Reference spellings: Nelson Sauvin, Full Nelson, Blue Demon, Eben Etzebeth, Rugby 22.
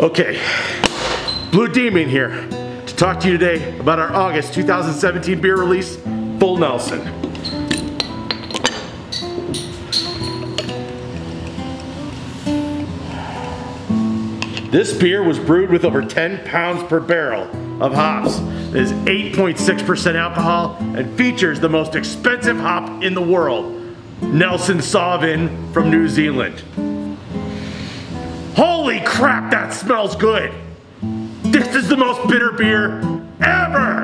Okay, Blue Demon here to talk to you today about our August 2017 beer release, Full Nelson. This beer was brewed with over 10 pounds per barrel of hops. It is 8.6% alcohol and features the most expensive hop in the world, Nelson Sauvin from New Zealand. Holy crap, that smells good! This is the most bitter beer ever!